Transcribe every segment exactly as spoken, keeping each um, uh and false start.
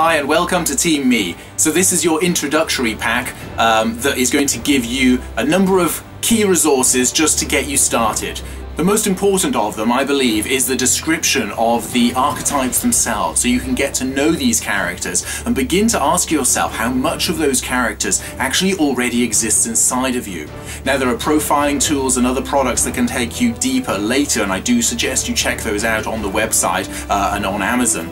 Hi and welcome to Team Me. So this is your introductory pack um, that is going to give you a number of key resources just to get you started. The most important of them, I believe, is the description of the archetypes themselves, so you can get to know these characters and begin to ask yourself how much of those characters actually already exists inside of you. Now, there are profiling tools and other products that can take you deeper later, and I do suggest you check those out on the website uh, and on Amazon.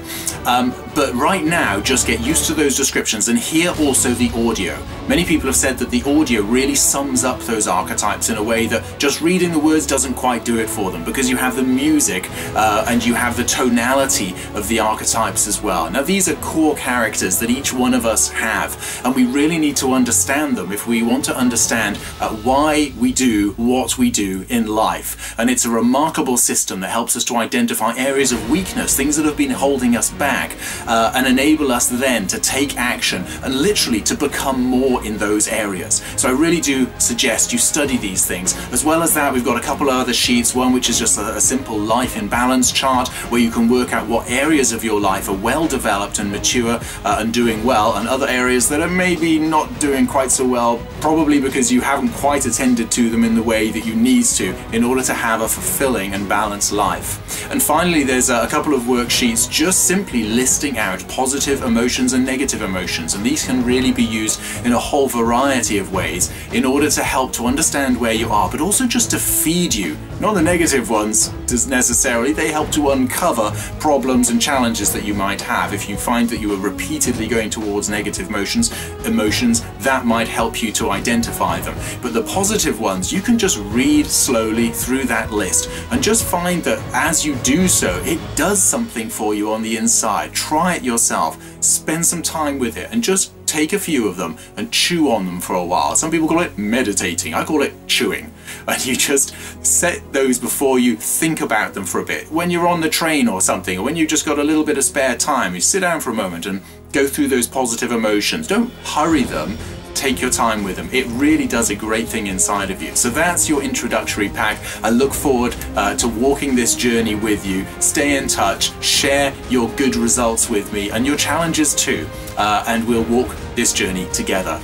Um, but right now, just get used to those descriptions and hear also the audio. Many people have said that the audio really sums up those archetypes in a way that just reading the words doesn't quite do it for them, because you have the music uh, and you have the tonality of the archetypes as well. Now, these are core characters that each one of us have, and we really need to understand them if we want to understand uh, why we do what we do in life. And it's a remarkable system that helps us to identify areas of weakness, things that have been holding us back, uh, and enable us then to take action and literally to become more in those areas. So I really do suggest you study these things. As well as that, we've got a couple of other sheets. One which is just a, a simple life in balance chart, where you can work out what areas of your life are well developed and mature uh, and doing well, and other areas that are maybe not doing quite so well, probably because you haven't quite attended to them in the way that you need to in order to have a fulfilling and balanced life. And finally, there's a, a couple of worksheets just simply listing out positive emotions and negative emotions, and these can really be used in a whole variety of ways in order to help to understand where you are, but also just to feed you. Not the negative ones necessarily, they help to uncover problems and challenges that you might have. If you find that you are repeatedly going towards negative emotions, emotions that might help you to identify them. But the positive ones, you can just read slowly through that list and just find that as you do so, it does something for you on the inside. Try it yourself, spend some time with it, and just take a few of them and chew on them for a while. Some people call it meditating, I call it chewing. And you just set those before you, think about them for a bit. When you're on the train or something, or when you've just got a little bit of spare time, you sit down for a moment and go through those positive emotions. Don't hurry them, take your time with them. It really does a great thing inside of you. So that's your introductory pack. I look forward uh, to walking this journey with you. Stay in touch, share your good results with me and your challenges too, uh, and we'll walk this journey together.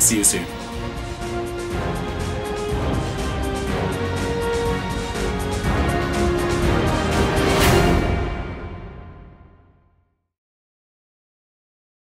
See you soon.